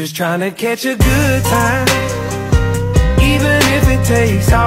Just trying to catch a good time, even if it takes all.